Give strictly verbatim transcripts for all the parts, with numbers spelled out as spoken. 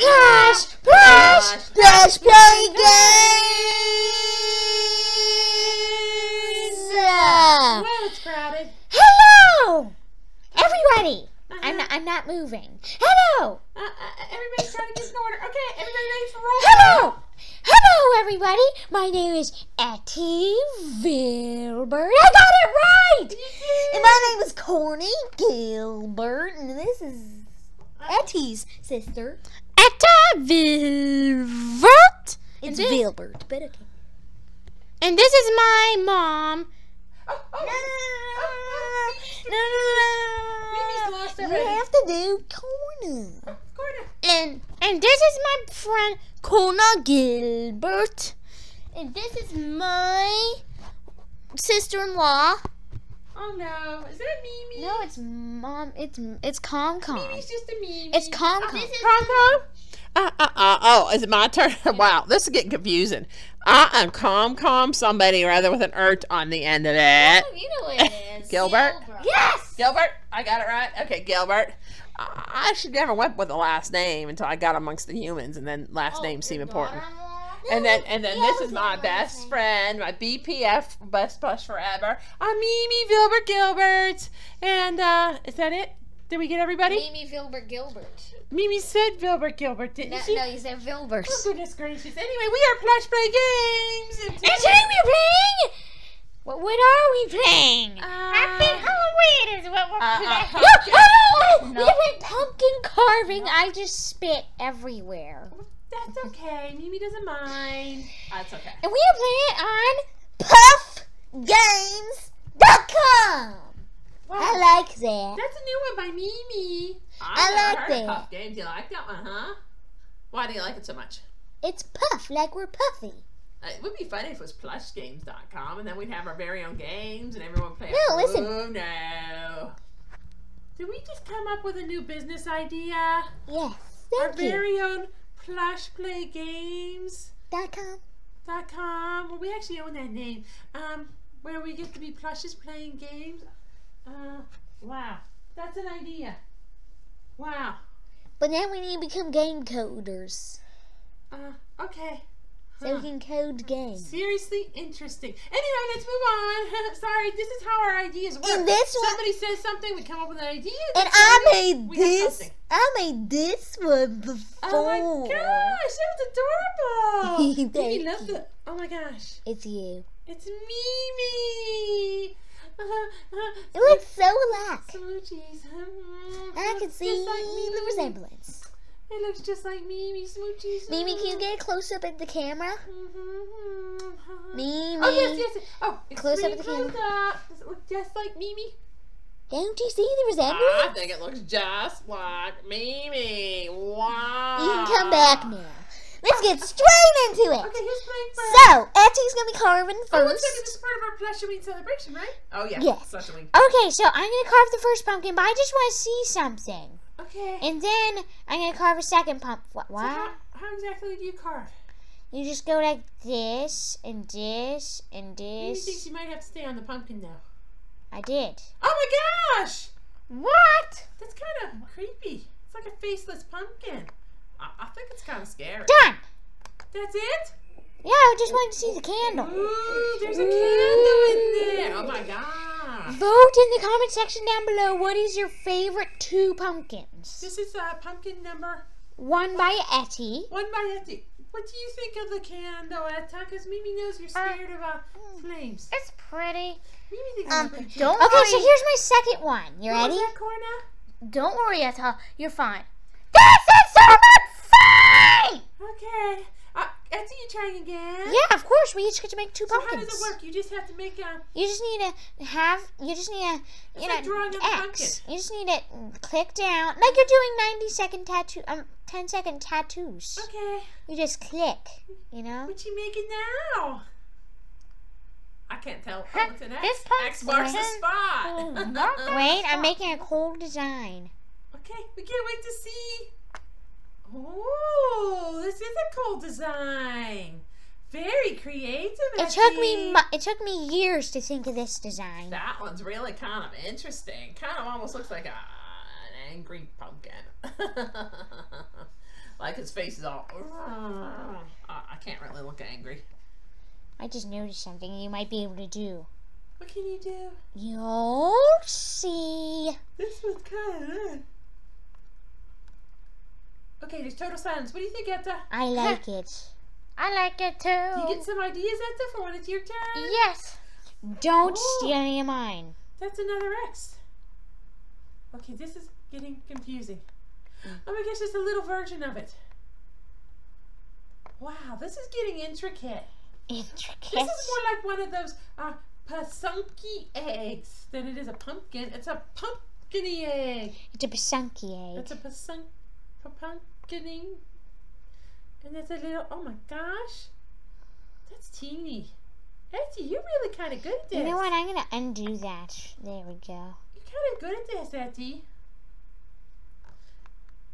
Plush, plush, plush play games. Well, it's crowded. Hello, everybody. Uh-huh. I'm not, I'm not moving. Hello. Uh, uh, everybody's trying to get in order. Okay, everybody ready for roll? Hello, hello, everybody. My name is Etty Vilbert. I got it right. Yeah. And my name is Corny Gilbert, and this is Etty's sister. Etta Vilbert. It's Vilbert, but okay. And this is my mom. Oh, oh, no, oh, no, oh, no, no, no, no, no, no. Mimi's lost it. We have to do Corna. Oh, Corna. And and this is my friend Corna Gilbert. And this is my sister-in-law. Oh no! Is that Mimi? No, it's mom. It's it's Comcom. Mimi's just a Mimi. It's Comcom. Oh, this is Comcom. Uh, uh, uh, oh, is it my turn? Wow, this is getting confusing. I am Comcom somebody rather with an ert on the end of it. Oh, you know what it is. Gilbert? Gilbert. Yes! Gilbert? I got it right? Okay, Gilbert. I, I should never went with the last name until I got amongst the humans, and then last oh, names seem important. No, and then and then yeah, this is my best friend, my B P F, best plus forever. I'm Mimi Vilbert Gilbert. And uh, is that it? Did we get everybody? Mimi Vilbert Gilbert. Mimi said Vilbert Gilbert, didn't no, she? No, you said Vilbert. Oh, goodness gracious. Anyway, we are Plush Play Games. And today we're playing... What, what are we playing? Uh, Happy Halloween is what we're uh, playing. Uh, uh, no, no, no. We went pumpkin carving. No. I just spit everywhere. That's okay. Mimi doesn't mind. That's okay. And we are playing it on Puff Games dot com. Wow. I like that. That's a new one by Mimi. I, I like that. Puff Games. You like that one, huh? Why do you like it so much? It's puff, like we're puffy. Uh, it would be funny if it was plush games dot com, and then we'd have our very own games, and everyone play. No, listen. Oh no! Did we just come up with a new business idea? Yes. Thank our you. very own plush play games dot com. Dot com. Well, we actually own that name. Um, where we get to be plushes playing games. Uh, wow. That's an idea. Wow. But then we need to become game coders. Uh, okay. Huh. So we can code games. Seriously interesting. Anyway, let's move on. Sorry, this is how our ideas work. And this one, somebody says something, we come up with an idea. And I made this. I made this one before. Oh my gosh, that was adorable. Thank you. Love the, oh my gosh. It's you. It's Mimi. It looks so alike. Oh, jeez. I can see like the resemblance. It looks just like Mimi, smoochies. Mimi, can you get a close-up at the camera? Mm-hmm. Mimi. Oh, yes, yes. Oh, close-up at the camera. Up. Does it look just like Mimi? Don't you see the resemblance? I think it looks just like Mimi. Wow. You can come back now. Let's get straight into it. Okay, who's playing first? So, Etty's going to be carving first. Oh, looks like this is part of our Plushoween celebration, right? Oh, yeah. Yes. Plushoween. Okay, so I'm going to carve the first pumpkin, but I just want to see something. Okay. And then I'm going to carve a second pumpkin. What? So how, how exactly do you carve? You just go like this, and this, and this. You think you might have to stay on the pumpkin now. I did. Oh, my gosh. What? That's kind of creepy. It's like a faceless pumpkin. I think it's kind of scary. Done. That's it? Yeah, I just wanted to see the candle. Ooh, there's a Ooh. candle in there. Oh, my gosh. Vote in the comment section down below. What is your favorite two pumpkins? This is uh, pumpkin number... One by Etty. One by Etty. What do you think of the candle, Etta? Because Mimi knows you're scared uh, of uh, flames. It's pretty. Mimi thinks um, it's pretty. Don't okay, worry. So here's my second one. You ready? That, Corna? Don't worry, Etta. You're fine. This is so much fun! Okay. Uh, Etty, you trying again? Yeah, of course. We each get to make two so pumpkins. How does it work? You just have to make a... You just need to have... You just need to... It's you like know, drawing X. a pumpkin. You just need to click down. Like you're doing ninety second tattoo... Um, ten second tattoos. Okay. You just click, you know? What you making now? I can't tell. Oh, what's an X? This X marks the spot. Oh, wait, I'm making a cool design. Okay, we can't wait to see. Oh, this is a cool design. Very creative. It Etty. took me it took me years to think of this design. That one's really kind of interesting. Kind of almost looks like a, an angry pumpkin. Like like his face is all... Uh, I can't really look angry. I just noticed something you might be able to do. What can you do? You'll see. This was kind of good. Okay, there's total silence. What do you think, Etta? I like it. I like it, too. You get some ideas, Etta, for when it's your turn? Yes. Don't Ooh. steal any of mine. That's another X. Okay, this is getting confusing. Oh my gosh, it's a little version of it. Wow, this is getting intricate. Intricate. This is more like one of those uh, pysanky eggs than it is a pumpkin. It's a pumpkiny egg. It's a pysanky egg. It's a pysanky. Pumpkining, and that's a little. Oh my gosh, that's teeny. Etsy, you're really kind of good at this. You know what? I'm gonna undo that. There we go. You're kind of good at this, Etsy.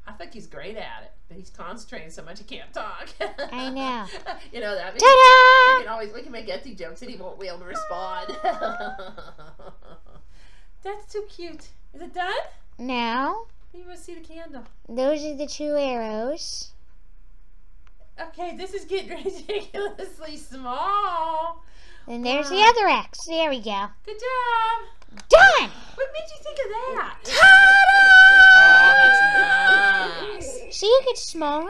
I think he's great at it, but he's concentrating so much he can't talk. I know. You know that. Ta-da! We can always we can make Etsy jokes and he won't be able to respond. That's too cute. Is it done? No. You must see the candle. Those are the two arrows. Okay, this is getting ridiculously small. And there's uh, the other X. There we go. Good job. Done. What made you think of that? Ta-da! Oh, that's nice. See, it gets smaller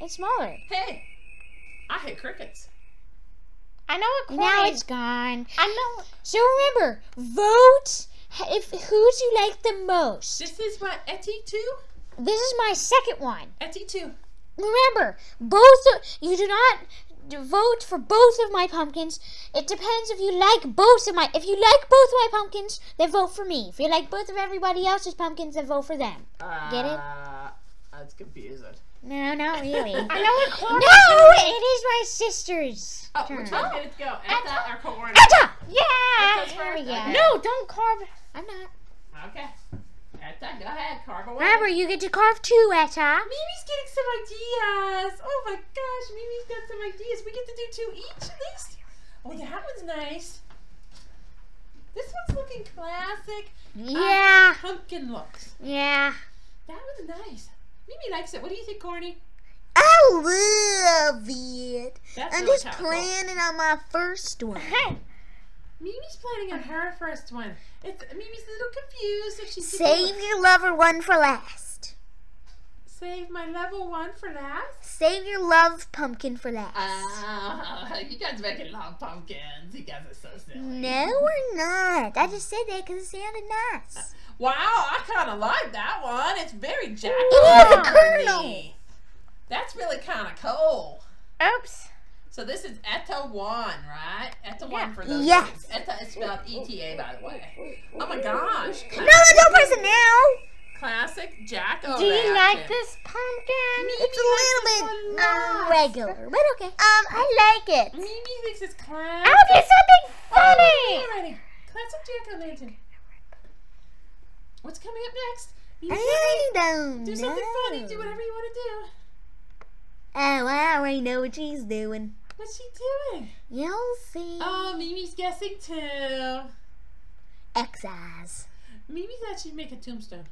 and smaller. Hey, I hate crickets. I know it. Now it's gone. I know. So remember, vote. If who's you like the most? This is my Etsy two. This is my second one. Etsy two. Remember, both of, you do not vote for both of my pumpkins. It depends if you like both of my. If you like both of my pumpkins, then vote for me. If you like both of everybody else's pumpkins, then vote for them. Uh, Get it? That's confusing. No, not really. I know it. No, it is my sister's oh, turn. Which one did it go? Etta or Corna? Etta! Yeah! There we go. No, don't carve. I'm not. Okay. Etta, go ahead. Carve away. Remember, you get to carve too, Etta. Mimi's getting some ideas. Oh my gosh, Mimi's got some ideas. We get to do two each at least? Oh, yeah, that one's nice. This one's looking classic. Yeah. Uh, pumpkin looks. Yeah. That one's nice. Mimi likes it. What do you think, Corny? I love it. That's I'm really just topical. planning on my first one. Mimi's planning on her first one. It's, Mimi's a little confused. If she Save your one. lover one for last. Save my level one for last? Save your love pumpkin for last. Ah, uh, you guys making love pumpkins. You guys are so silly. No, we're not. I just said that because it sounded nice. Uh, Wow, I kind of like that one. It's very jacked up. Ooh, Colonel. That's really kind of cool. Oops. So this is Etta one, right? Etta yeah. one for those Yes. Things. Etta is spelled E T A, by the way. Oh, my gosh. Classic. No, don't press it now. Classic jack-o-lantern. Do you like this pumpkin? Mimi it's a little bit irregular, but okay. Um, I like it. Mimi thinks it's classic. I'll do something funny. Alrighty. Classic jack-o-lantern. What's coming up next? You I don't do something know. funny. Do whatever you want to do. Oh, I already know what she's doing. What's she doing? You'll see. Oh, Mimi's guessing too. X-eyes. Mimi thought she'd make a tombstone.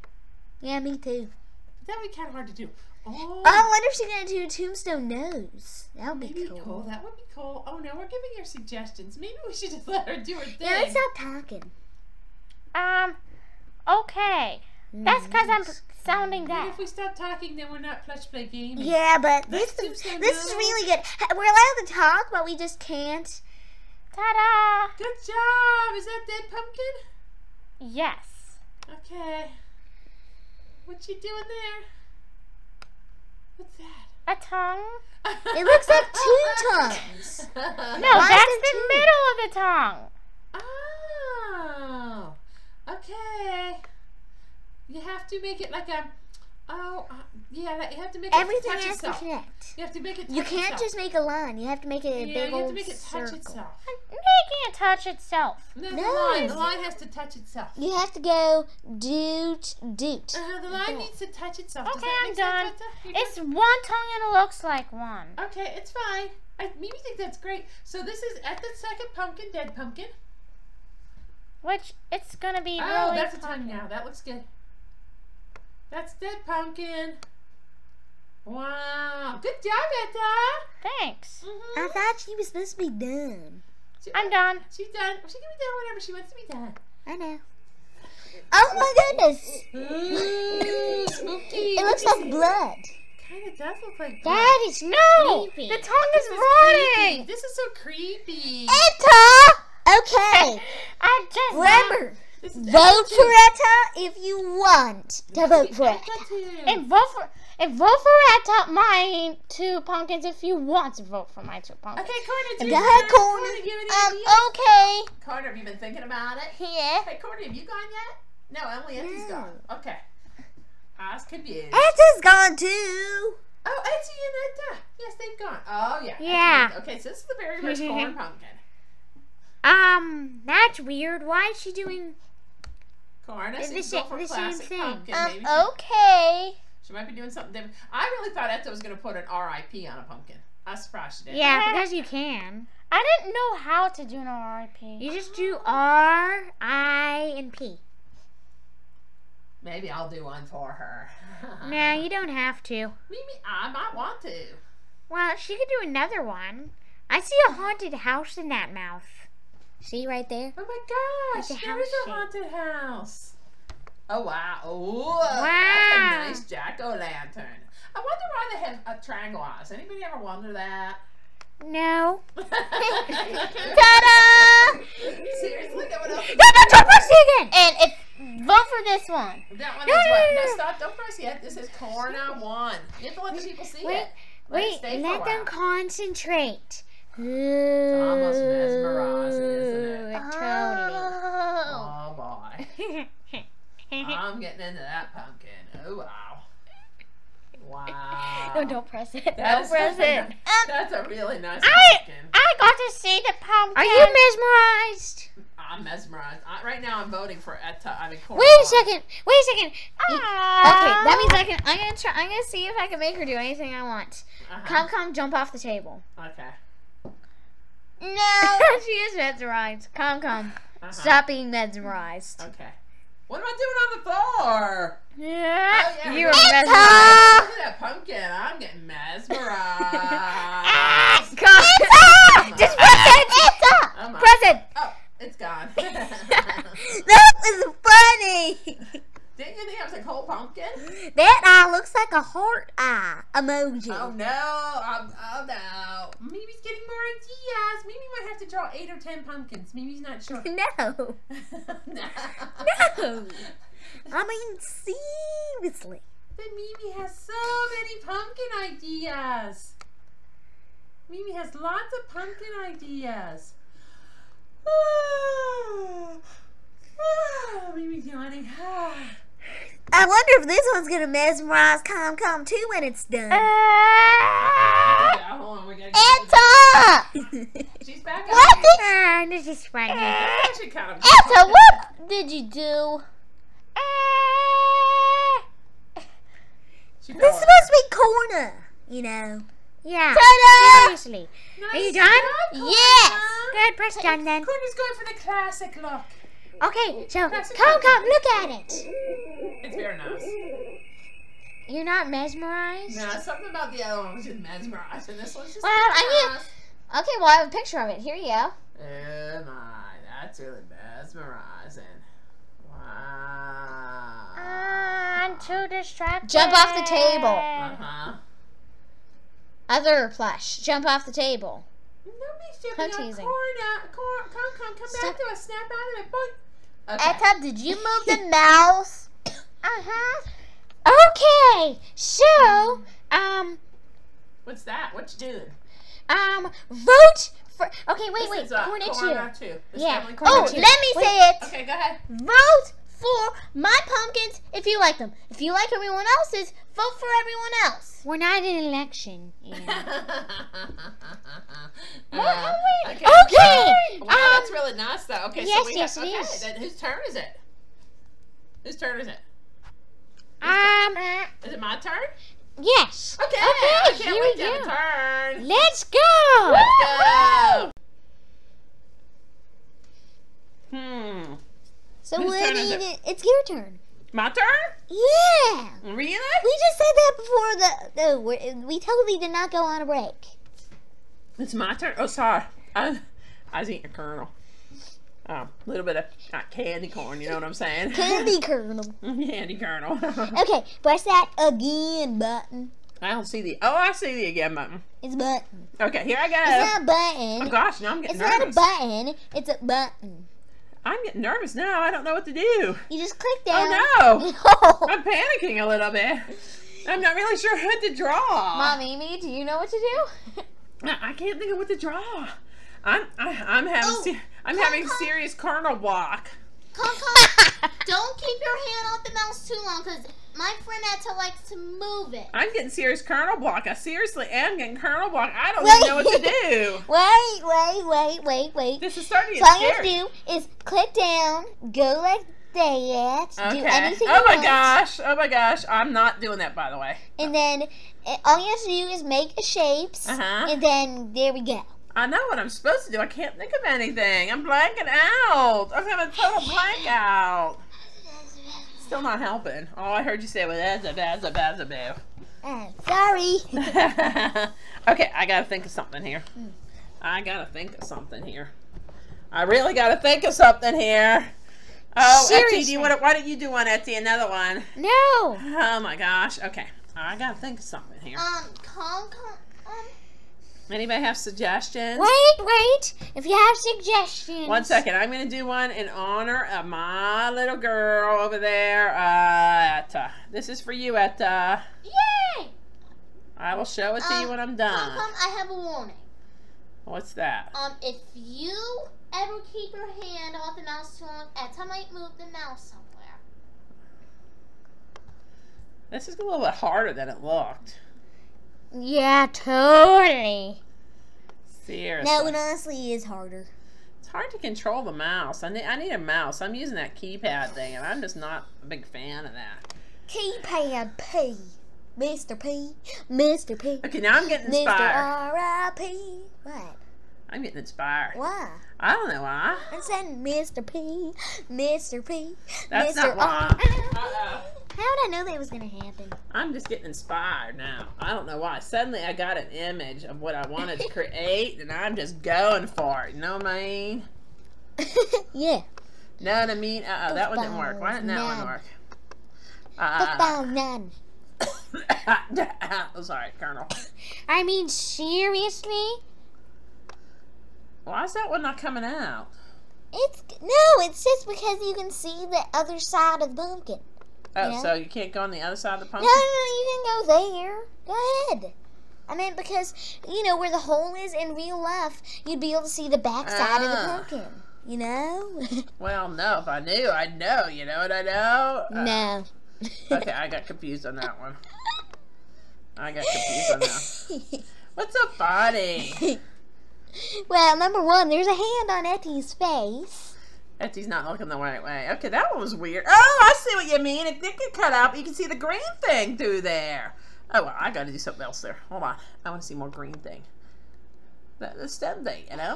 Yeah, me too. But that would be kind of hard to do. Oh, I wonder if she's going to do a tombstone nose. That would be Maybe cool. cool. That would be cool. Oh, no, we're giving her suggestions. Maybe we should just let her do her thing. Yeah, let's stop talking. Um... Okay, that's because I'm sounding that. But if we stop talking, then we're not Plush Play Games. Yeah, but this, this, is, this is really good. We're allowed to talk, but we just can't. Ta-da! Good job! Is that dead pumpkin? Yes. Okay. What you doing there? What's that? A tongue? It looks like two tongues. No, Why that's the two? middle of the tongue. Oh. Okay, you have to make it like a, oh, uh, yeah, like you have to make it Everything touch has itself. to connect. You have to make it touch You can't itself. just make a line. You have to make it a yeah, big you have to make it touch circle. itself. Making it touch itself. No, no. The, line. the line has to touch itself. You have to go doot, doot. Uh, the line needs to touch itself. Okay, I'm done. It's done? one tongue and it looks like one. Okay, it's fine. I maybe think that's great. So this is at the second pumpkin, dead pumpkin. Which, it's gonna be oh, really Oh, that's pumpkin. a tongue now. That looks good. That's dead pumpkin. Wow. Good job, Etta. Thanks. Mm-hmm. I thought she was supposed to be done. She, I'm done. She's done. She can be done whenever she wants to be done. I know. Oh my goodness. Ooh, spooky. It looks like blood. Kind of does look like blood. That is no. Creepy. The tongue this is rotting. This is so creepy. Etta. Okay. I just remember. Vote for Etta if you want to vote for Etta. And vote for and vote for Etta, my two pumpkins, if you want to vote for my two pumpkins. Okay, Corna, do you have Corna? Um, okay. Corna, have you been thinking about it? Yeah. Hey, Corna, have you gone yet? No, Emily, Etta's gone. Okay. I was confused. Etta's gone too. Oh, Etta and Etta. Yes, they've gone. Oh, yeah. Yeah. Okay, so this is the very first corn pumpkin. Um, that's weird. Why is she doing... Corna seems to go for classic pumpkin. Um, okay. She might be doing something different. I really thought Etta was going to put an R I P on a pumpkin. I was surprised she did. Yeah, because you can. I didn't know how to do an R I P. You just do R, I, and P. Maybe I'll do one for her. No, you don't have to. Mimi, I might want to. Well, she could do another one. I see a haunted house in that mouth. See right there? Oh my gosh, there is a haunted house. Oh wow. Oh, wow. That's a nice jack-o'-lantern. I wonder why they have a triangle eyes. Anybody ever wonder that? No. Ta-da! Seriously, look at what else. No, no, don't press it again! And it's vote for this one. That one no, is no, what? No, no, stop, don't press yet. This is Corna one. You have to let the people see wait, it. Let wait, it let them concentrate. It's almost mesmerizing, isn't it? Oh, oh boy. I'm getting into that pumpkin. Oh, wow. Wow. No, don't press it. That's don't press it. Um, That's a really nice I, pumpkin. I got to see the pumpkin. Are you mesmerized? I'm mesmerized. I, right now I'm voting for Etta. I mean, Corna. Wait a second. Wait a second. Aww. Okay, that means I can, I'm going to try. I'm going to see if I can make her do anything I want. Uh-huh. Come, come, jump off the table. Okay. No, she is mesmerized. Come, come. Uh-huh. Stop being mesmerized. Okay. What am I doing on the floor? Yeah. Oh, yeah. You're mesmerized. Look at that pumpkin. I'm getting mesmerized. Ah, it's oh, just press it. It's up. Oh, press it. Oh, it's gone. That was funny. Didn't you think that was a whole pumpkin? That eye looks like a heart eye emoji. Oh no, I'm, oh no. Mimi's getting more ideas. Mimi might have to draw eight or ten pumpkins. Mimi's not sure. No. No. No. I mean, seriously. But Mimi has so many pumpkin ideas. Mimi has lots of pumpkin ideas. Oh, oh Mimi's yawning. I wonder if this one's gonna mesmerize Comcom too when it's done. Uh, yeah, hold on, we gotta Etta! She's back up. What did you? Uh, this is funny. Uh, kind of Etta, what did you do? Uh, this is supposed to be Corna, you know. Yeah. Ta-da! Seriously. Nice. Are you done? Job, yes. Good, press done then. Corna's going for the classic look. Okay, so come, come, look at it. It's very nice. You're not mesmerized? No, something about the other one was just mesmerized, and this one's just well, I mean, okay, well, I have a picture of it. Here you go. Oh, my. That's really mesmerizing. Wow. Uh, I'm too distracted. Jump off the table. Uh-huh. Other plush. Jump off the table. Nobody's jumping on Corna. Corna, come, come, come back to us. Snap out of it. Boy. Okay. Etta, did you move the mouse? Uh-huh. Okay. So, um... what's that? What you doing? Um, vote for... Okay, wait, wait. Corna two. Corna two. Yeah. Corna oh, two. Let me wait. Say it. Okay, go ahead. Vote for my pumpkins if you like them. If you like everyone else's, vote for everyone else. We're not in an election. You know. uh, okay. okay. Wow, um, that's really nice, though. Okay, yes, so we yes, have, okay, yes. Then whose turn is it? Whose turn is it? Who's um. Uh, is it my turn? Yes. Okay. Okay. I can't here wait we to go. Have a turn. Let's go. Let's go. Hmm. So whose what? Turn is it? It's your turn. Matter? Yeah. Really? We just said that before the... No, we're, we totally did not go on a break. It's my turn. Oh, sorry. I, I was eating a kernel. A um, little bit of uh, candy corn, you know what I'm saying? Candy kernel. Candy kernel. Okay, press that again button. I don't see the... Oh, I see the again button. It's a button. Okay, here I go. It's not a button. Oh, gosh, now I'm getting it's nervous. It's not a button. It's a button. I'm getting nervous now. I don't know what to do. You just click down. Oh, no. I'm panicking a little bit. I'm not really sure what to draw. Mommy, me, do you know what to do? I can't think of what to draw. I'm I, I'm having oh, se I'm Kong having Kong. serious kernel block. Kong, don't keep your hand off the mouse too long, cause my friend Etta likes to move it. I'm getting serious kernel block. I seriously am getting kernel block. I don't wait. even know what to do. Wait, wit, wait, wait, wait. This is starting to get scary. All you have to do is click down, go like that, okay. do anything. Oh my gosh! Oh my gosh! I'm not doing that, by the way. And then all you have to do is make the shapes, uh-huh. and then there we go. I know what I'm supposed to do. I can't think of anything. I'm blanking out. I'm having a total blank out. Still not helping. All I heard you say was well, that's a that's a that's a boo. Sorry. Okay, I gotta think of something here. I gotta think of something here. I really gotta think of something here. Oh, Seriously. Etsy, do you want to, why don't you do one, Etsy? Another one. No. Oh my gosh. Okay, I gotta think of something here. Um, Kong, Kong, um. Anybody have suggestions? Wait, wait. If you have suggestions. One second. I'm going to do one in honor of my little girl over there, uh, Etta. This is for you, Etta. Yay! I will show it to um, you when I'm done. Kong, I have a warning. What's that? Um, if you ever keep your hand off the mouse too long, Etta might move the mouse somewhere. This is a little bit harder than it looked. Yeah, totally. Seriously. No, it honestly is harder. It's hard to control the mouse. I need, I need a mouse. I'm using that keypad thing, and I'm just not a big fan of that. Keypad P. Mister P. Mister P. Okay, now I'm getting inspired. Mister R I P. What? I'm getting inspired. Why? I don't know why. I'm saying Mister P. Mister P. That's not why. Uh-oh. How did I know that was going to happen? I'm just getting inspired now. I don't know why. Suddenly I got an image of what I wanted to create, and I'm just going for it. You know what I mean? Yeah. Know what I mean? Uh-oh, that one didn't work. Why didn't that none. one work? Uh, none. I'm sorry, Colonel. I mean, seriously? Why is that one not coming out? It's No, it's just because you can see the other side of the pumpkin. Oh, yeah. So you can't go on the other side of the pumpkin? No, no, no, you can go there. Go ahead. I mean, because, you know, where the hole is in real life, you'd be able to see the back side uh, of the pumpkin, you know? Well, no, if I knew, I'd know. You know what I know? Uh, no. Okay, I got confused on that one. I got confused on that one. What's so funny? Well, number one, there's a hand on Etty's face. Etty's not looking the right way. Okay, that one was weird. Oh, I see what you mean. It did get cut out, but you can see the green thing through there. Oh, well, I gotta do something else there. Hold on. I want to see more green thing. The, the stem thing, you know?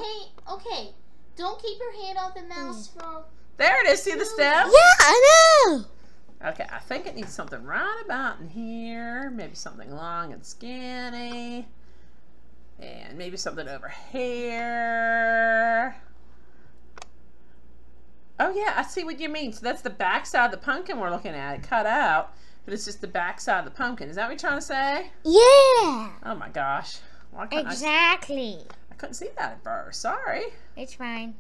Okay, okay. Don't keep your hand off the mouse mm. for... There it is. See the stem? Yeah, I know. Okay, I think it needs something right about in here. Maybe something long and skinny. And maybe something over here. Oh, yeah, I see what you mean. So that's the back side of the pumpkin we're looking at. It cut out, but it's just the back side of the pumpkin. Is that what you're trying to say? Yeah. Oh, my gosh. Why couldn't exactly. I, I couldn't see that at first. Sorry. It's fine.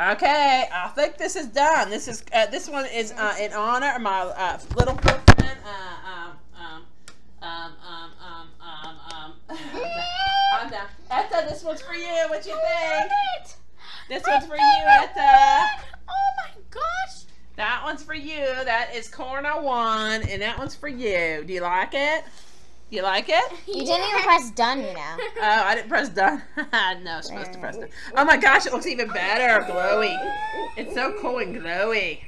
Okay, I think this is done. This is uh, this one is uh, in honor of my uh, little friend. Uh, um, um, um, um, um, um, um. I'm done. Etta, this one's for you. What you I think? Love it. This I one's for you, Etta. That. Oh my gosh! That one's for you. That is Corna one, and that one's for you. Do you like it? Do you like it? You yeah. didn't even press done, you know. Oh, I didn't press done. No, I was supposed to press done. Oh my gosh, it looks even better, glowy. It's so cool and glowy.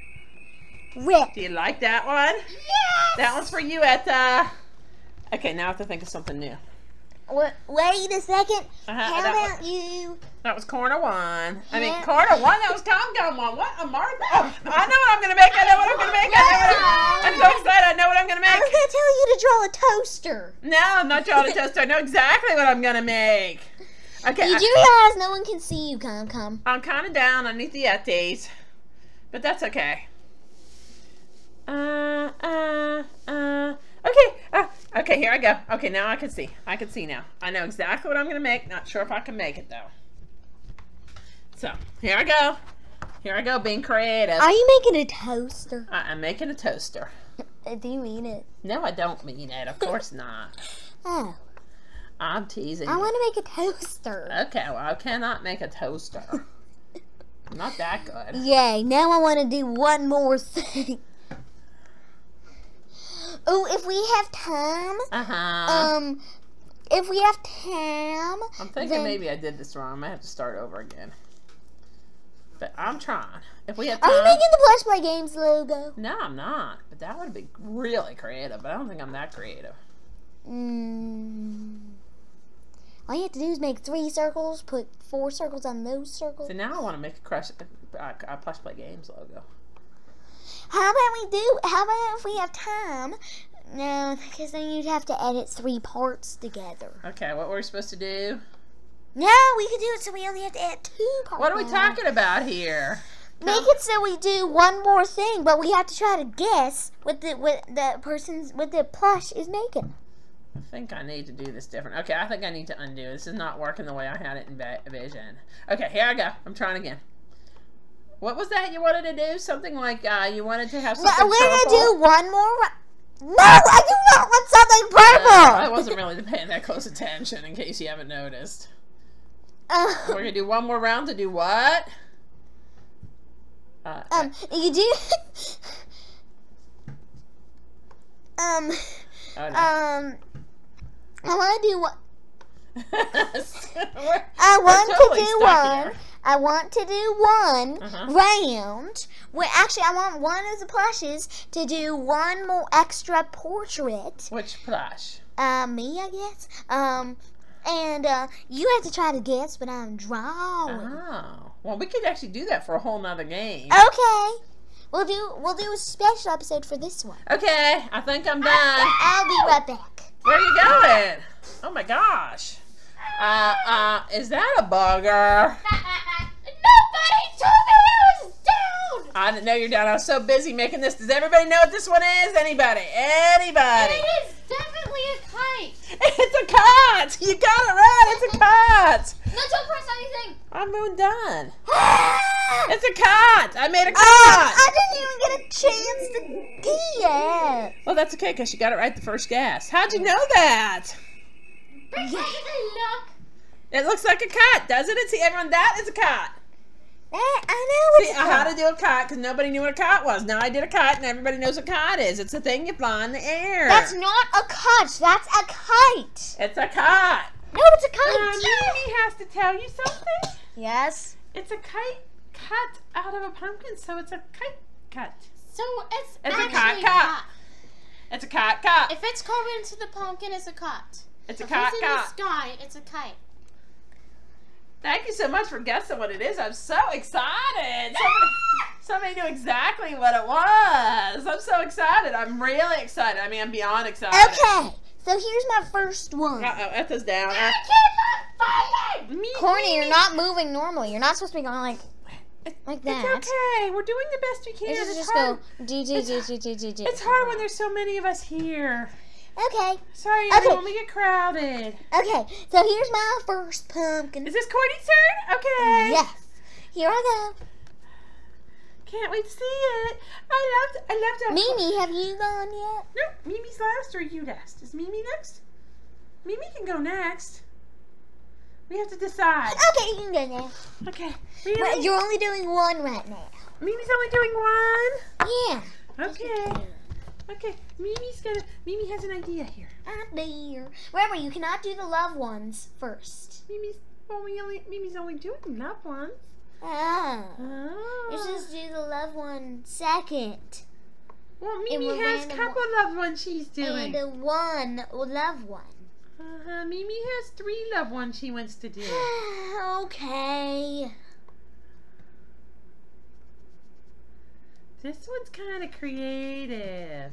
Rip. Do you like that one? Yes. That one's for you, Etta. Okay, now I have to think of something new. Wait a second. Uh-huh, How about was, you? That was Corna one. I mean, Corna one. That was Comcom one. What a marvel! Oh, I know what I'm gonna make. I know what I'm gonna make. I know what I'm, I'm so excited. I know what I'm gonna make. I was gonna tell you to draw a toaster. No, I'm not drawing a toaster. I know exactly what I'm gonna make. Okay. You do I, realize no one can see you, Comcom. I'm kind of down underneath the Yetis, but that's okay. Uh, uh, uh. Okay. Uh, okay. Here I go. Okay. Now I can see. I can see now. I know exactly what I'm gonna make. Not sure if I can make it though. So here I go. Here I go. Being creative. Are you making a toaster? I am making a toaster. Do you mean it? No, I don't mean it. Of course not. Oh. I'm teasing. I want to make a toaster. Okay. Well, I cannot make a toaster. Not that good. Yay! Now I want to do one more thing. Oh, if we have time, uh-huh. um, if we have time, I'm thinking maybe I did this wrong. I might have to start over again. But I'm trying. If we have time, are you making the Plush Play Games logo? No, I'm not. But that would be really creative. But I don't think I'm that creative. Mm. All you have to do is make three circles. Put four circles on those circles. So now I want to make a crush, uh, a Plush Play Games logo. How about we do, how about if we have time? No, because then you'd have to edit three parts together. Okay, what were we supposed to do? No, we could do it so we only have to edit two parts. What are we now. talking about here? Make it so we do one more thing, but we have to try to guess what the, what the person's, what the plush is making. I think I need to do this different. Okay, I think I need to undo. This is not working the way I had it in vision. Okay, here I go. I'm trying again. What was that you wanted to do? Something like uh, you wanted to have something L we're purple? We're going to do one more. No, I do not want something purple! No, I wasn't really paying that close attention in case you haven't noticed. Uh, we're going to do one more round to do what? Uh, um, you do... um, oh, no. um, I want to do what? I want totally to do one. Here. I want to do one uh-huh. round. Where actually, I want one of the plushes to do one more extra portrait. Which plush? Uh, me, I guess. Um, and uh, you have to try to guess, but I'm drawing. Oh, well, we could actually do that for a whole nother game. Okay, we'll do we'll do a special episode for this one. Okay, I think I'm done. I'll, I'll be right back. Where are you going? Oh my gosh. Uh, uh, is that a bugger? Nobody told me I was down! I didn't know you're down. I was so busy making this. Does everybody know what this one is? Anybody? Anybody? It is definitely a kite. It's a kite! You got it right! It's a kite! No, don't press anything! I'm done. It's a kite! I made a kite! Oh, I didn't even get a chance to guess. Well, that's okay, because you got it right the first guess. How'd you know that? Yeah. Look. It looks like a cat, doesn't it? See, everyone, that is a cat. That, I know it's See, a cat. I had to do a cat because nobody knew what a cat was. Now I did a cat, and everybody knows what a cat is. It's a thing you fly in the air. That's not a cat. That's a kite. It's a cat. No, it's a kite. Um, Mimi has to tell you something. Yes. It's a kite cut out of a pumpkin, so it's a kite cut. So it's, it's actually a cat cut. It's a cat cut. If it's carved into the pumpkin, it's a cat. It's a kite. It's in the sky. It's a kite. Thank you so much for guessing what it is. I'm so excited. Somebody, somebody knew exactly what it was. I'm so excited. I'm really excited. I mean, I'm beyond excited. Okay. So here's my first one. Uh-oh. Etha's down. I keep on falling. Corna, you're not moving normally. You're not supposed to be going like... Like that. It's okay. We're doing the best we can. It's, it's just hard. Go, do, do, do, do, do, do, do. It's hard when there's so many of us here. Okay. Sorry, I don't want to get crowded. Okay, so here's my first pumpkin. Is this Corny's turn? Okay. Yes. Here I go. Can't wait to see it. I loved. I loved. Our Mimi, pumpkin. Have you gone yet? No, Mimi's last, or you next? Is Mimi next? Mimi can go next. We have to decide. Okay, you can go next. Okay. Really? Well, you're only doing one right now. Mimi's only doing one. Yeah. Okay. Okay, Mimi's gonna. Mimi has an idea here. Idea. Remember, you cannot do the loved ones first. Mimi's only. only Mimi's only doing loved ones. Oh. oh. You just do the loved one second. Well, Mimi has a couple loved ones she's doing. And a one loved one. Uh, Mimi has three loved ones she wants to do. Okay. This one's kind of creative.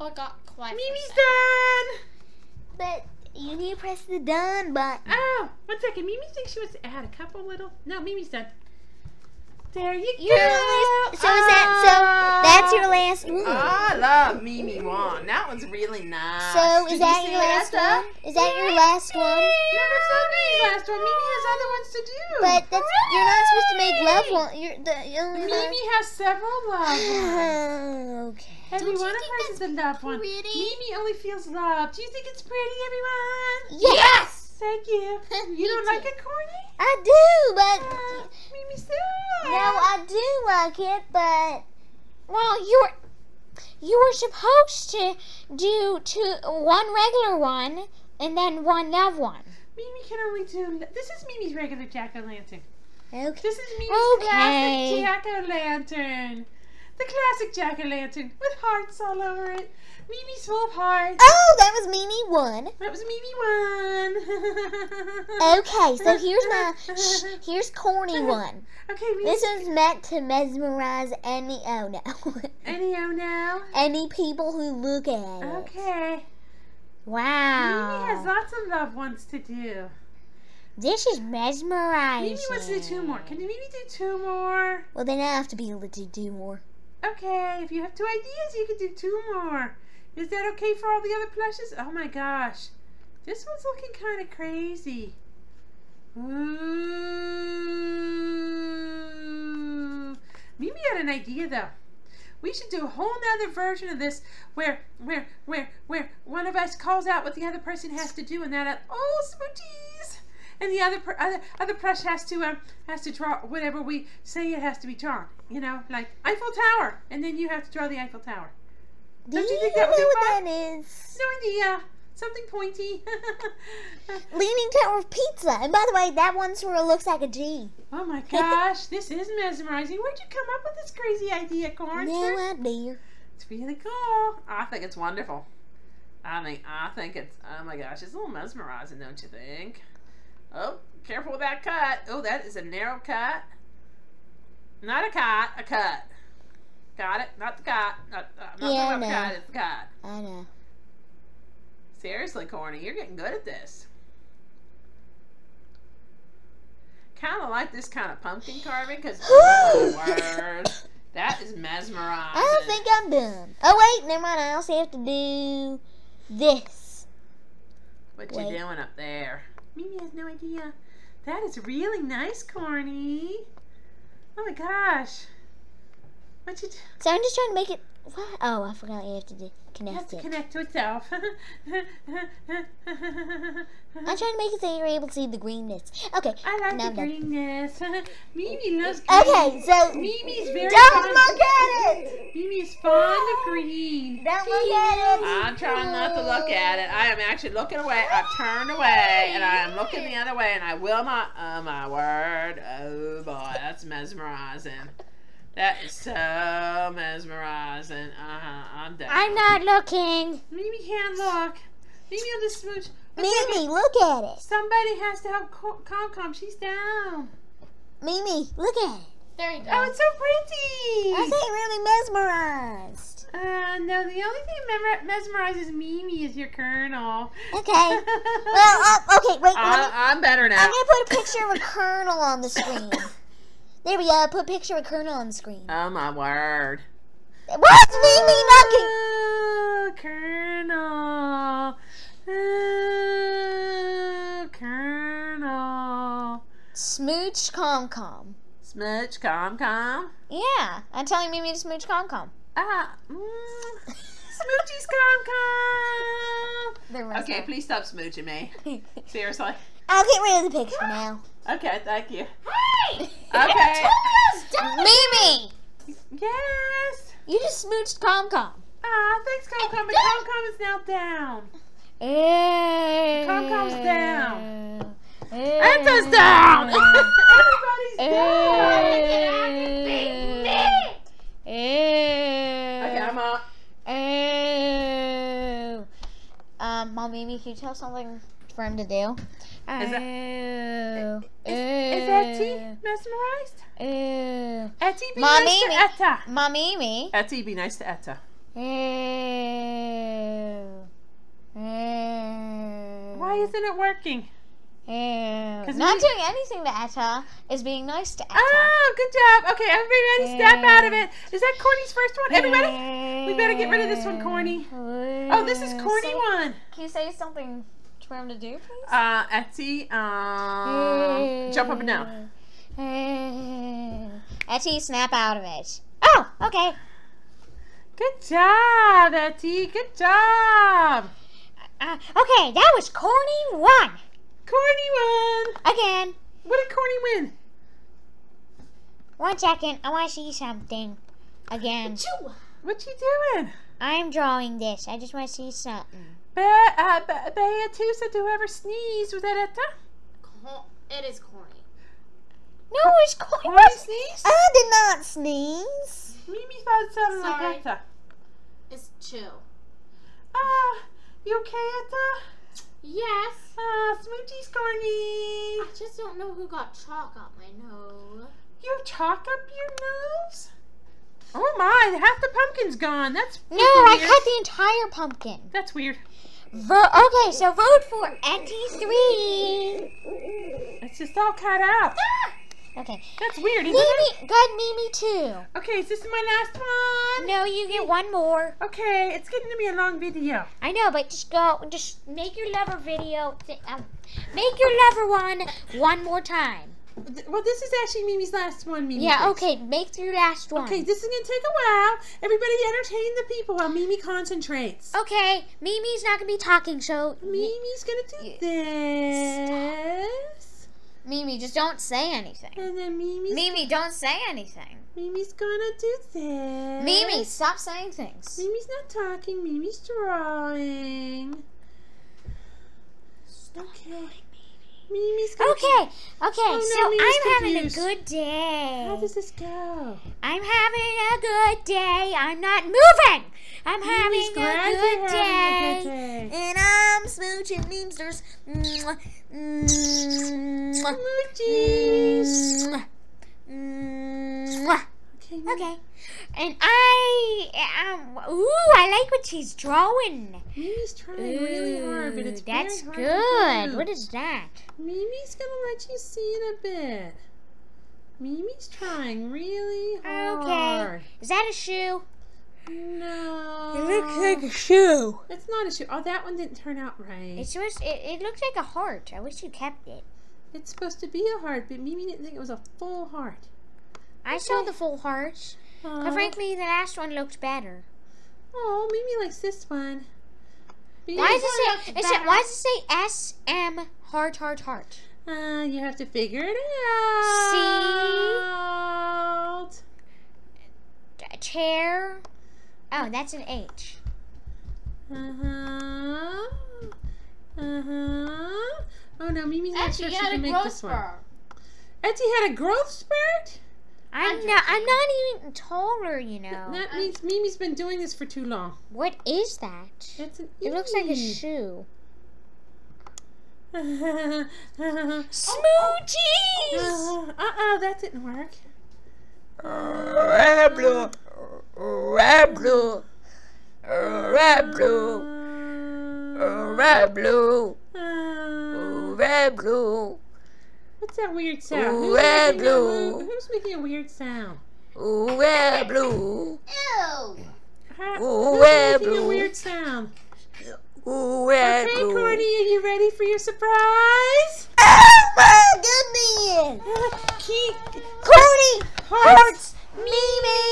Oh, I got quite. Mimi's done! But you need to press the done button. Oh, one second. Mimi thinks she wants to add a couple little. No, Mimi's done. There you You're go. Last... So oh. is that so? That's your last one. I love Mimi one. That one's really nice. So is that, you last that is that your last one? Is that your last one? No, that's not Mimi's last one. Mimi has other ones to do. But that's, you're not supposed to make love one. You're, the, you're Mimi not... has several love ones. Okay. Every one of hers is a loved one. Mimi only feels loved. Do you think it's pretty, everyone? Yes. yes. Thank you. You don't too. like it, Corny? I do, but... Uh, Mimi said. No, I do like it, but... Well, you were, you were supposed to do two, one regular one and then one love one. Mimi can only do... This is Mimi's regular jack-o'-lantern. Okay. This is Mimi's okay. classic jack-o'-lantern. The classic jack-o'-lantern with hearts all over it. Mimi's full of hearts. Oh, that was Mimi one. That was Mimi one. Okay, so here's my, shh, here's Corny one. Okay, Mimi. This one's meant to mesmerize any, oh no. any, oh no? Any people who look at it. Okay. Wow. Mimi has lots of loved ones to do. This is mesmerizing. Mimi wants to do two more. Can you Mimi do two more? Well, then I have to be able to do more. Okay, if you have two ideas, you can do two more. Is that okay for all the other plushes? Oh my gosh. This one's looking kind of crazy. Ooh. Mimi had an idea though. We should do a whole nother version of this where, where, where, where one of us calls out what the other person has to do and that, oh, smoochies. And the other other other plush has to um has to draw whatever we say it has to be drawn. You know, like Eiffel Tower, and then you have to draw the Eiffel Tower. Do Don't you think that would be fun? That is? No idea. Something pointy. Leaning Tower of Pizza. And by the way, that one sort of looks like a G. Oh my gosh, this is mesmerizing. Where'd you come up with this crazy idea, Corn? No idea. It's really cool. I think it's wonderful. I mean, I think it's oh my gosh, it's a little mesmerizing, don't you think? Oh, careful with that cut. Oh, that is a narrow cut. Not a cut, a cut. Got it? Not the cut. Not, not yeah, the rough cut, it's the cut. I know. Seriously, Corny, you're getting good at this. Kind of like this kind of pumpkin carving because it's word. That is mesmerizing. I don't think I'm done. Oh, wait, never mind. I also have to do this. What wait. you doing up there? Mimi has no idea. That is really nice, Corny. Oh my gosh. What you do? So I'm just trying to make it. What? Oh, I forgot you have to do, connect it. You have to it. connect to itself. I'm trying to make it so you're able to see the greenness. Okay. I like no, the no. greenness. Mimi loves green. Okay, so Mimi's very Don't look at it. Mimi's fond of green. Don't look at it. I'm trying not to look at it. I am actually looking away. I've turned away, and I am looking the other way, and I will not. Oh my word! Oh boy, that's mesmerizing. That is so mesmerizing. Uh-huh, I'm done. I'm not looking. Mimi can't look. Mimi on the smooch. Mimi, look at it. Somebody has to help Comcom. She's down. Mimi, look at it. There you go. Oh, it's so pretty. I think really mesmerized. Uh, no, the only thing that mesmerizes Mimi is your kernel. Okay. Well, uh, okay, wait. Uh, me, I'm better now. I'm going to put a picture of a kernel on the screen. There we go. Put a picture of Colonel on the screen. Oh my word! What's oh, Mimi knocking? Colonel. Oh, Colonel. Smooch Comcom. Smooch Comcom. Yeah, I'm telling Mimi to smooch Comcom. Ah. Uh, mm. Smoochies Comcom. Okay, that. please stop smooching me. Seriously. I'll get rid of the picture now. Okay, thank you. Hey! Okay. Mimi! Yes? You just smooched Comcom. Aw, thanks, Comcom. But Comcom is now down. Hey. Comcom's down. Hey. Anta's down! Hey. Everybody's hey. down! Hey. Okay, I'm up. Hey. Um. Um, Mom, Mimi, can you tell something for him to do? Is that, Ew. Is, Ew. is Etty mesmerized? Ew. Etty, be Mom, nice Mimi. to Etta. Mom, Mimi. Etty, be nice to Etta. Ew. Ew. Why isn't it working? Ew. Not doing anything to Etta is being nice to Etta. Oh, good job. Okay, everybody ready? Ew. Snap out of it. Is that Corny's first one? Everybody? We better get rid of this one, Corny. Ew. Oh, this is Corny say, one. Can you say something for him to do, please? Uh, Etty, um, jump up and down. Ew. Etty, snap out of it. Oh, okay. Good job, Etty. Good job. Uh, okay, that was Corny one. Corny won! Again! What did Corny win? One second, I want to see something. Again. What you, what you doing? I'm drawing this, I just want to see something. Be, uh, be, Beatus said whoever sneezed, was that Etta? It is Corny. No, it's Corny. Corny sneezed? I did not sneeze. Mimi thought it sounded Sorry. like Etta. It's chill. Ah, uh, you okay, Etta? Yes. Ah, smoochies, Corny. I just don't know who got chalk up my nose. You have chalk up your nose? Oh my, half the pumpkin's gone. That's No, weird. I cut the entire pumpkin. That's weird. Vo okay, so vote for Etty three. It's just all cut out. Ah! Okay. That's weird, isn't Mimi, it? Good, Mimi too. Okay, is this my last one? No, you get one more. Okay, it's getting to be a long video. I know, but just go, just make your lover video, um, make your lover one, one more time. Well, this is actually Mimi's last one, Mimi. Yeah, thinks. okay, make your last one. Okay, this is going to take a while. Everybody entertain the people while Mimi concentrates. Okay, Mimi's not going to be talking, so... Mimi's going to do you, this. Stop. Mimi, just don't say anything. And then Mimi's Mimi, don't say anything. Mimi's gonna do this. Mimi, stop saying things. Mimi's not talking. Mimi's drawing. Stop okay. Drawing, Mimi. Mimi's gonna Okay, do... okay. Oh, no, so Mimi's I'm confused. having a good day. How does this go? I'm having a good day. I'm not moving. I'm Mimi's having, a good, having a good day. And I'm smooching memesters. Smoochies. Okay, okay. And I, um, ooh, I like what she's drawing. Mimi's trying ooh, really hard, but it's that's very hard good. What is that? Mimi's gonna let you see it a bit. Mimi's trying really hard. Okay. Is that a shoe? No. It looks like a shoe. It's not a shoe. Oh, that one didn't turn out right. It's just, it, it looks like a heart. I wish you kept it. It's supposed to be a heart, but Mimi didn't think it was a full heart. I okay. saw the full hearts. But frankly, the last one looked better. Oh, Mimi likes this one. Mimi why does it say, it said, why does it say S M heart, heart, heart? Uh, you have to figure it out. See? A chair. Oh, that's an H. Uh-huh. Uh-huh. Oh, no, Mimi's not sure she can make this one. Etty had a growth spurt? I'm not, I'm not even taller, you know. That means Mimi's been doing this for too long. What is that? That's an E. It looks like a shoe. Smoochies! Uh-oh, uh-uh, that didn't work. Rabble. Rabble. Rabble. Rabble. Rabble. What's that weird sound? Who's making a, who's making a weird sound? Ew. Who's making a weird sound? Okay, Corny, are you ready for your surprise? Oh my goodness! Corny! Hearts! Mimi!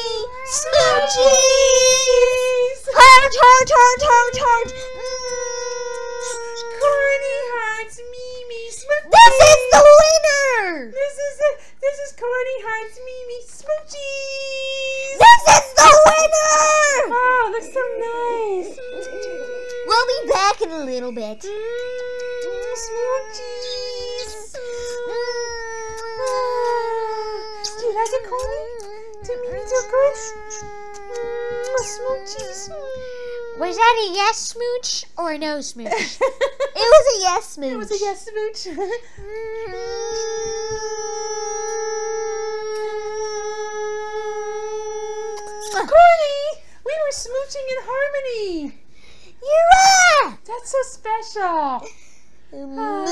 Smoochies! Heart, heart, heart, heart, heart! Corny hearts, Mimi, smoochies! This is the winner! This is it! This is Corny hearts, Mimi, smoochies! This is the winner! Oh, looks so nice! We'll be back in a little bit. Mm, smoochies! Mm. Do you like it, Corny? Did Mimi do good? Mm, smoochies! Was that a yes smooch or a no smooch? It was a yes smooch. It was a yes smooch. Corny, we were smooching in harmony. You are. That's so special. Uh,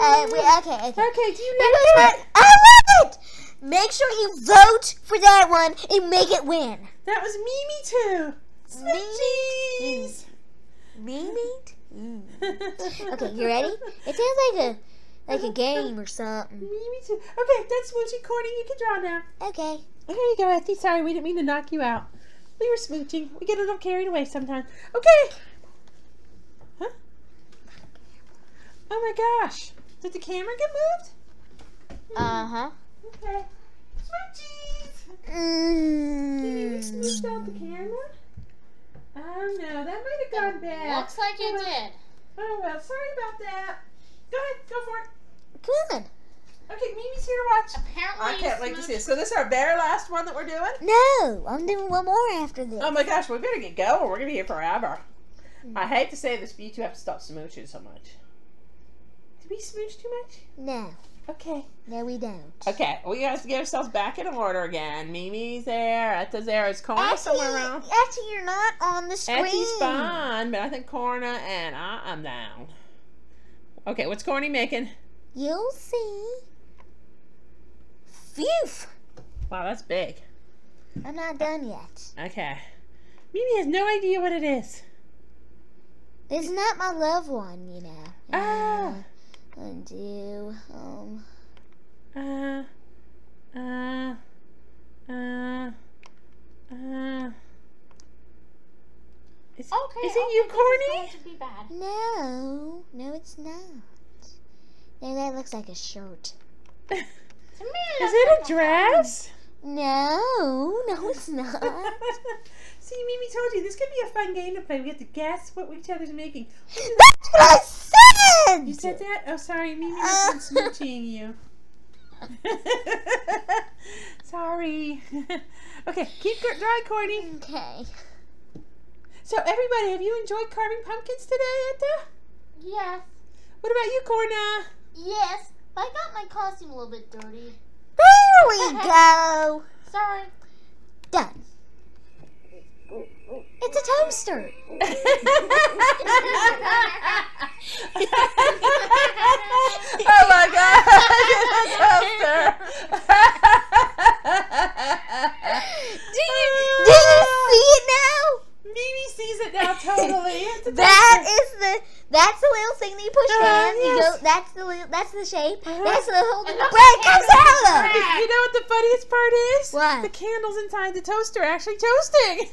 Uh, wait, okay, okay. Okay, do you know this one? I love it! Make sure you vote for that one and make it win. That was Mimi too. Smoochies. Mimi? Mimi? Mm. Okay, you ready? It sounds like a like a game or something. Mimi too. Okay, that's Smoochie Corny. You can draw now. Okay. Here you go, Ethie. Sorry, we didn't mean to knock you out. We were smooching. We get a little carried away sometimes. Okay. Huh? Oh my gosh. Did the camera get moved? Uh-huh. Okay. Smoochies! Mm. Did you smooched out the camera? Oh no, that might have gone bad. Looks like you oh, did. Oh well, sorry about that. Go ahead, go for it. Come on. Okay, Mimi's here to watch. Apparently I can't wait to see it. So this is our very last one that we're doing? No, I'm doing one more after this. Oh my gosh, we better get going. We're going to be here forever. Mm. I hate to say this, but you two have to stop smooching so much. Did we smooch too much? No. Okay. No, we don't. Okay, we have to get ourselves back in order again. Mimi's there. Ethie's there. Is Corna somewhere around? Ethie, you're not on the screen. Ethie's fine, but I think Corna and I am down. Okay, what's Corny making? You'll see. Phew! Wow, that's big. I'm not done yet. Okay. Mimi has no idea what it is. It's not my loved one, you know. Ah. Uh, Undo. Um. Uh. Uh. Uh. Uh. Is, okay, is it you, Corny? It's going to be bad. No, no, it's not. No, that looks like a shirt. To me, it is it like a dress? Fun. No, no, it's not. See, Mimi told you this could be a fun game to play. We have to guess what each other's making. That's what I said. You said that? Oh, sorry. Mimi wasn't smooching you. Sorry. Okay, keep drawing, Corny. Okay. So, everybody, have you enjoyed carving pumpkins today, Ethie? Yes. What about you, Corna? Yes, but I got my costume a little bit dirty. There we go. Sorry. Done. It's a toaster. Oh my god, it's a toaster. do, you, do you see it now? Mimi sees it now totally. It's a that is the that's the little thing that you push down. Uh, yes. You go, that's the little, that's the shape. Uh-huh. That's the whole thing. Bread comes out of it. You know what the funniest part is? What? The candles inside the toaster actually toasting.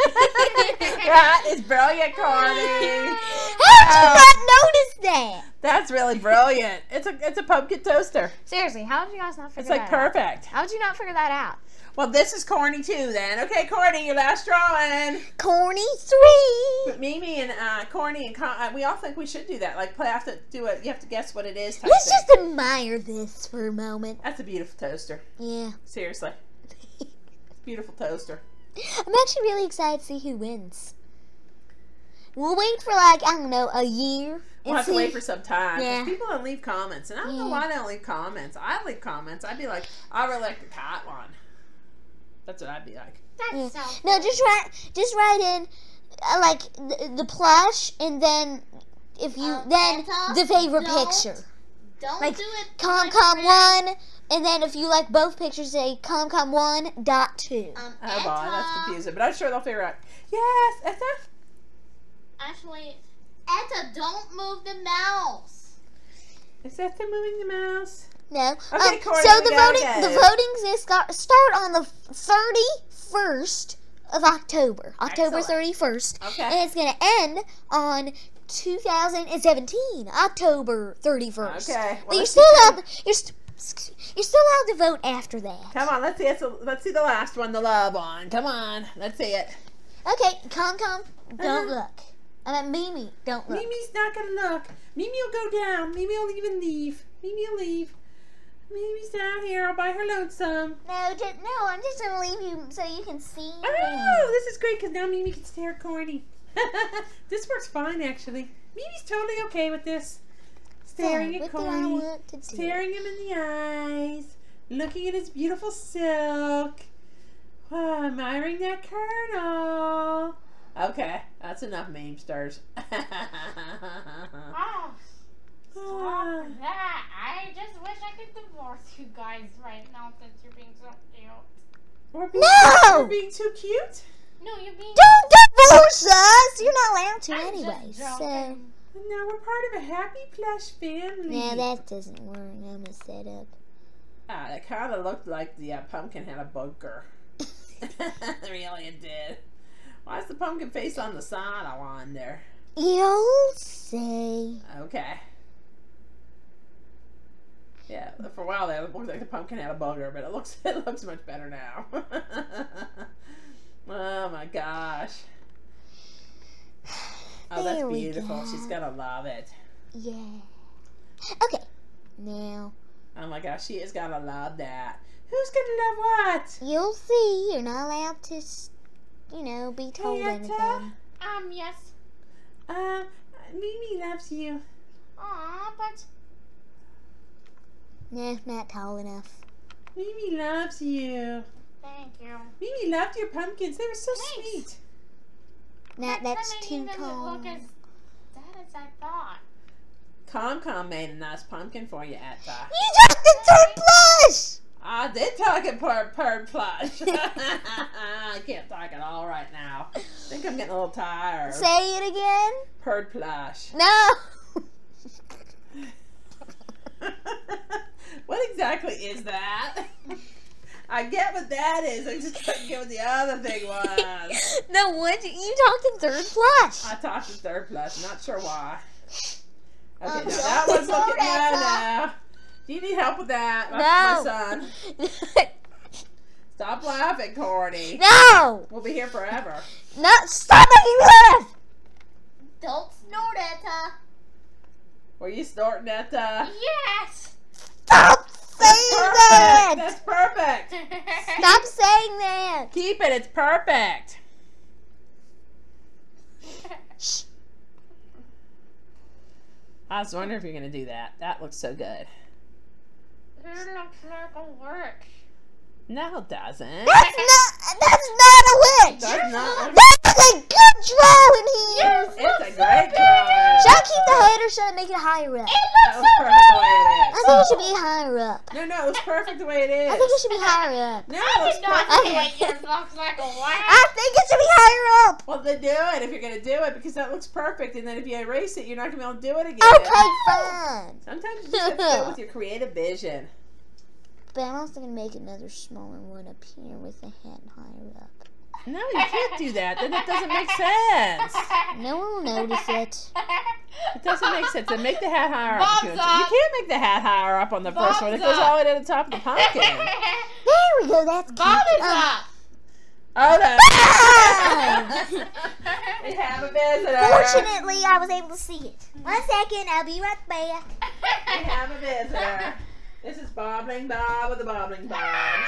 That is brilliant, Corny. How did you um, not notice that? That's really brilliant. It's a it's a pumpkin toaster. Seriously, how did you guys not figure it's like that perfect. out? It's like perfect. How did you not figure that out? Well, this is Corny too then. Okay, Corny, your last drawing. Corny three. But Mimi and uh, Corny and Con we all think we should do that. Like play, have to do it. You have to guess what it is. Let's just admire this for a moment. That's a beautiful toaster. Yeah. Seriously. Beautiful toaster. I'm actually really excited to see who wins. We'll wait for like, I don't know, a year. We'll have to wait for some time. Yeah. People don't leave comments, and I don't yeah. know why they don't leave comments. I leave comments. I'd be like, I really like the cat one. That's what I'd be like. That's yeah. so no, just write, just write in, uh, like the, the plush, and then if you um, then Santa, the favorite don't, picture. Don't like, do it. Comcom one, and then if you like both pictures, say Comcom one dot two. Um, oh boy, that's confusing, but I'm sure they'll figure out. Yes, Ethie. Actually, Ethie, don't move the mouse. Is Ethie moving the mouse? No. Okay, um, Corny, so the voting the voting is got, start on the thirty-first of October, October thirty first, okay. and it's going to end on two thousand and seventeen, October thirty first. Okay, well, but you're still allowed you're st you're still allowed to vote after that. Come on, let's see it's a, let's see the last one, the love one. Come on, let's see it. Okay, Comcom, don't uh-huh. look. I mean, Mimi, don't look. Mimi's not going to look. Mimi will go down. Mimi will even leave. Mimi will leave. Mimi's down here. I'll buy her lonesome. No, just, no, I'm just gonna leave you so you can see. Oh, this is great because now Mimi can stare at Corny. This works fine, actually. Mimi's totally okay with this. Staring so, at Corny, staring him in the eyes, looking at his beautiful silk, oh, admiring that kernel. Okay, that's enough meme stars. Oh, stop that. I just wish I could divorce you guys right now since you're being so cute. Or being no! You're being too cute? No, you're being... Don't divorce us! You're not allowed to I'm anyway, so... No, we're part of a happy plush family. No, that doesn't work. I'm a setup. Ah, that kind of looked like the uh, pumpkin had a bunker. Really, it did. Why is the pumpkin face on the side? I want there. You'll see. Okay. Yeah, for a while there, it looked like the pumpkin had a bugger, but it looks it looks much better now. Oh my gosh. Oh, that's there beautiful. Go. She's gonna love it. Yeah. Okay. Now. Oh my gosh, she is gonna love that. Who's gonna love what? You'll see. You're not allowed to, you know, be told hey, anything. Um, yes. Um, uh, Mimi loves you. Aw, but. No, not tall enough. Mimi loves you. Thank you. Mimi loved your pumpkins. They were so Thanks. sweet. Now that's too tall. Look as bad as I thought. Comcom made a nice pumpkin for you at the. You just did third plush. I did talk it per per plush. I can't talk at all right now. I think I'm getting a little tired. Say it again. Per plush. No. What exactly is that? I get what that is. I just couldn't get what the other thing was. No, what? You talked in third plush. I talked in third plush. Not sure why. Okay, um, no, that one's looking bad now. Do you need help with that? My, no. my son. Stop laughing, Corny. No. We'll be here forever. No, stop making laugh. Don't snort at her. Were you snorting at her? Yes. Stop. That's perfect. That. That's perfect. Stop saying that. Keep it. It's perfect. Shh. I was wondering if you're gonna do that. That looks so good. It looks like a work. No, it doesn't. That's not. That's not a witch. That's not. A witch. That's a good draw in here. Yes, it's a great so draw. Should I keep the head or should I make it higher up? It looks so good. I think it should be higher up. No, no, it was perfect the way it is. I think it should be higher up. No, I did not see what yours looks like a witch. I think it should be higher up. Well, then do it if you're going to do it because that looks perfect. And then if you erase it, you're not going to be able to do it again. Okay, fine. Sometimes you just have to go with your creative vision. But I'm also going to make another smaller one up here with the head higher up. No, you can't do that. Then it doesn't make sense. No one will notice it. It doesn't make sense. Then make the hat higher up. You can't make the hat higher up on the Bob's first one. It goes all the way to the top of the pumpkin. There we go. That's cute. Bob is um, up. Oh, no. We have a visitor. Fortunately, I was able to see it. One second. I'll be right back. We have a visitor. This is Bobbling Bob with the Bobbling Bob.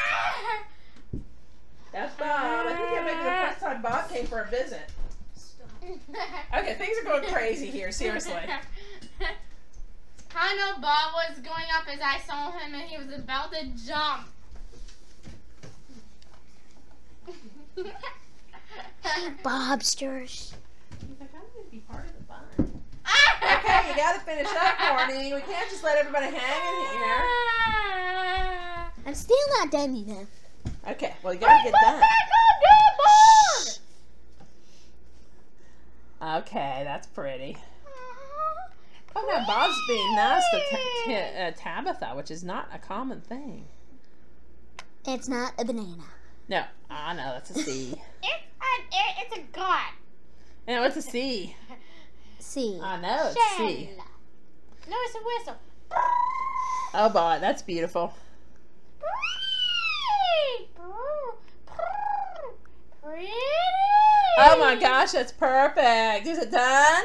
That's Bob. I think that might be the first time Bob came for a visit. Okay, things are going crazy here, seriously. I know Bob was going up as I saw him and he was about to jump. Hey, Bobsters. He's like, I'm going to be part of the fun. Okay, you got to finish up, Corny. We can't just let everybody hang in here. I'm still not done, you know. Okay, well, you gotta I get done. That. Okay, that's pretty. Aww, oh, now Bob's being nice to uh, Tabitha, which is not a common thing. It's not a banana. No, I know, that's a C. It's, a, it, it's a god. No, it's a C. C. I know, it's Shell. C. No, it's a whistle. Oh, boy, that's beautiful. Pretty. Oh my gosh, that's perfect. Is it done?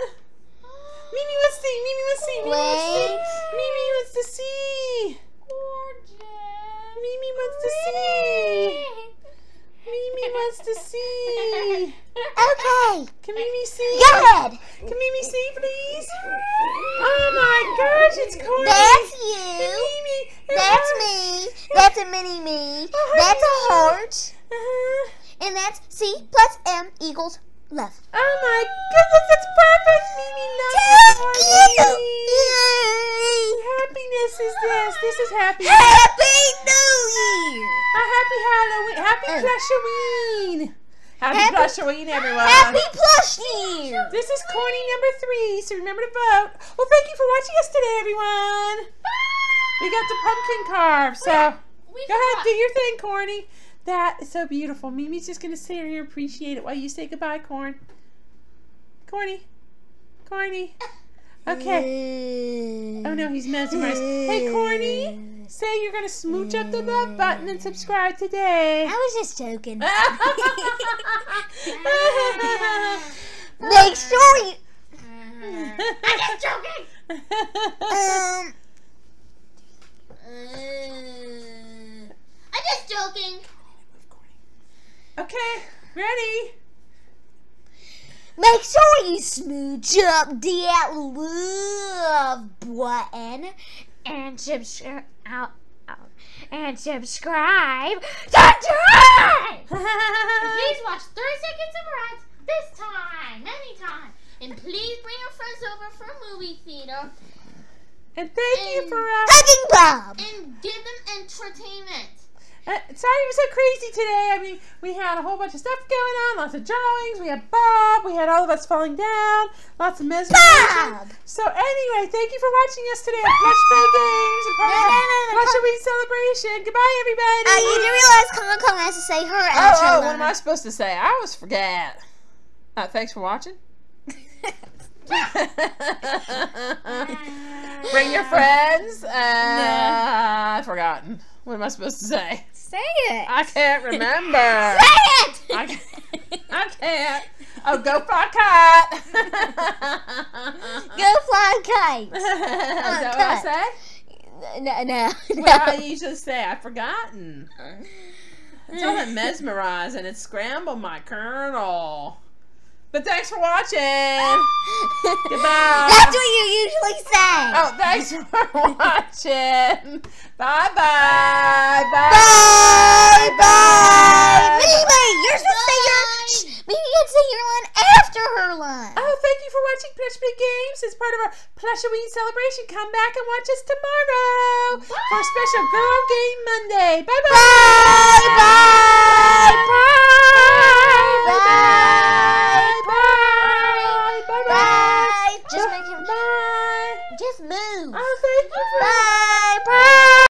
Mimi, let's see. Mimi, let's see. Mimi, let's see. Mimi, let's see. Gorgeous. Mimi wants to see. Mimi wants to see. Okay. Can Mimi see? Go ahead. Can Mimi see, please? Oh my gosh, it's Corna. That's you. And Mimi. And that's me. That's a mini me. Oh, that's a heart. Uh-huh. And that's C plus M equals love. Oh my goodness, it's perfect. Mimi loves you. Happiness is this. This is happiness. Happy New Year. A happy Halloween. Happy uh. Plushoween. Happy, happy Plushoween, everyone. Happy Plush Year. This is Corny number three, so remember to vote. Well, thank you for watching us today, everyone. We got the pumpkin carve, so we, we go ahead, do your thing, Corny. That is so beautiful. Mimi's just going to sit here and appreciate it while you say goodbye, Corn. Corny. Corny. Okay. Oh, no, he's mesmerized. Hey, Corny. Say you're going to smooch up the love button and subscribe today. I was just joking. Make sure you... I'm just joking. Um... I'm just joking. Okay, ready? Make sure you smooch up that love button and subscribe. Out, out, and subscribe today! Please watch three seconds of ads this time, many times, and please bring your friends over for a movie theater. And thank and you for uh, hugging Bob and give them entertainment. Uh, sorry it was so crazy today. I mean, we had a whole bunch of stuff going on, lots of drawings, we had Bob, we had all of us falling down, lots of mesmerization. So anyway, thank you for watching us today at Plush Play Games and part of Plushoween celebration. Goodbye, everybody. Uh, you didn't realize Comcom has to say her outro. Oh, oh what am I supposed to say? I always forget. Uh, thanks for watching. Bring your friends. Uh, no. I've forgotten. What am I supposed to say? Say it. I can't remember. Say it. I can't. I can't. Oh, go fly kite. Go fly kite. Is that what I say? No, no. no. Well, I usually say I've forgotten. It's all that mesmerizing. It's scramble my kernel. But thanks for watching. Goodbye. That's what you usually say. Oh, thanks for watching. Bye-bye. Bye. Bye. Mimi, you're supposed to say your shh, Mimi can say your line after her line. Oh, thank you for watching Plush Play Games. It's part of our Plushoween celebration. Come back and watch us tomorrow Bye. for a special Girl Game Monday.